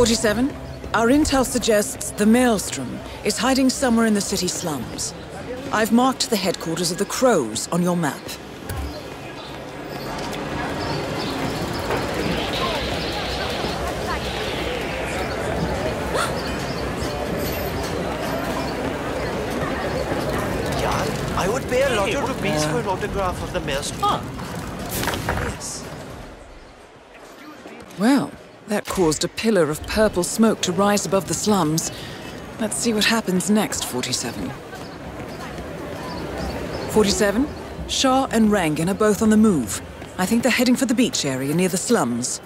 47, our intel suggests the Maelstrom is hiding somewhere in the city slums. I've marked the headquarters of the Crows on your map. I would pay a lot of rupees for an autograph of the Maelstrom. Yes. Well, that caused a pillar of purple smoke to rise above the slums. Let's see what happens next, 47. 47, Shah and Rangan are both on the move. I think they're heading for the beach area near the slums.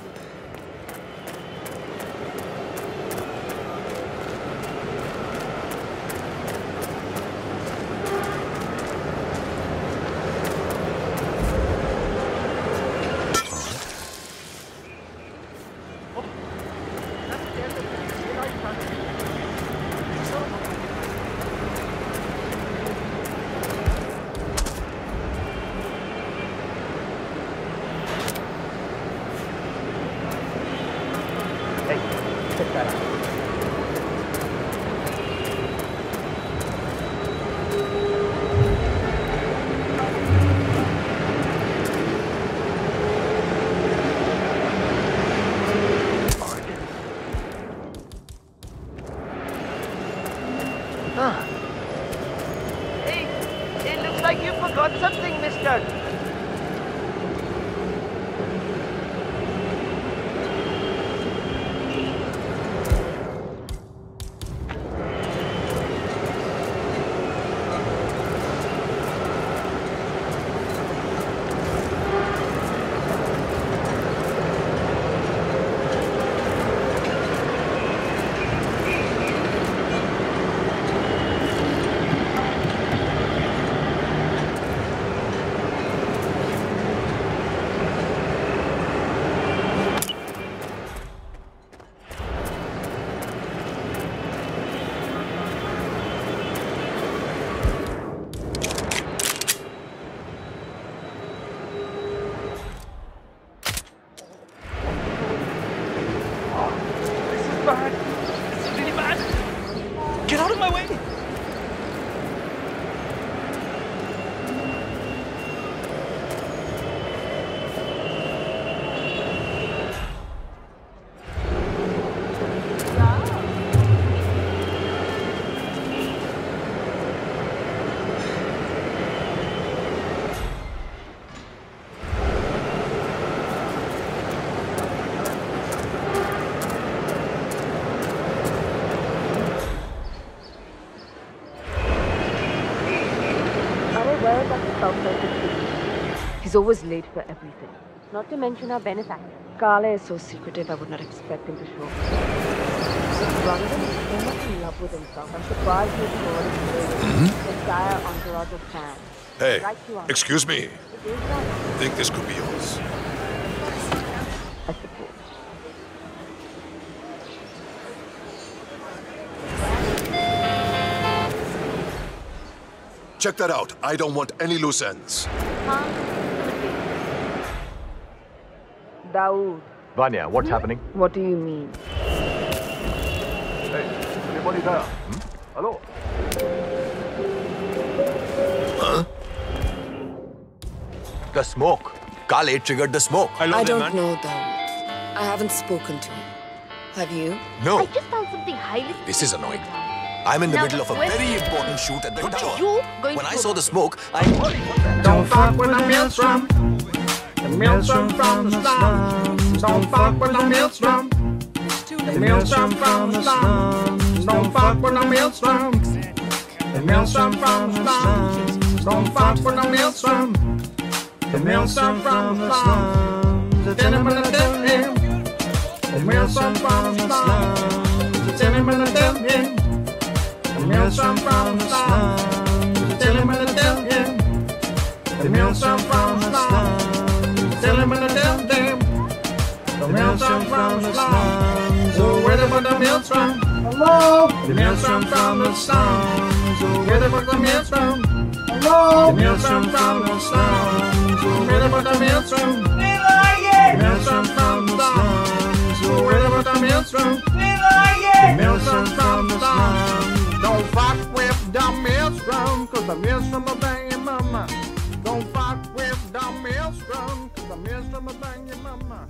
He's always late for everything. Not to mention our benefactor. Carla is so secretive, I would not expect him to show up. Rangan is so much in love with himself. I'm surprised he's already the entire entourage of fans. Hey, excuse me. I think this could be yours. I suppose. Check that out. I don't want any loose ends. Daud. Vanya, what's happening? What do you mean? Hey, anybody there? Hello? Huh? The smoke. Kalle triggered the smoke. I don't know, Daud. I haven't spoken to him. Have you? No. I just found something highly... This is annoying. I'm in the middle of a very important shoot at the tower. When I saw the smoke, I... Don't fuck with the Maelstrom. The Maelstrom from the slums. Don't fuck with the Maelstrom. The Maelstrom from the slums. Don't fuck with the Maelstrom. The Maelstrom from the slums. Don't fuck with the Maelstrom. The Maelstrom from the slums. The gentleman that tells him. The Maelstrom from the slums. The gentleman that tells him. The Maelstrom from the slums. Tell him to tell him. The Maelstrom from the slums. Tell him to tell them. The Maelstrom from the slums. Oh, ready for the Maelstrom. Hello. The Maelstrom from the slums. Oh, ready for the Maelstrom. Hello. The Maelstrom from the slums. Oh, ready for the Maelstrom. We like it. The Maelstrom from the slums. Oh, ready for the Maelstrom. dumb milestone, cause the milestone will bang your mama. Don't fuck with dumb milestone, cause the milestone will bang your mama.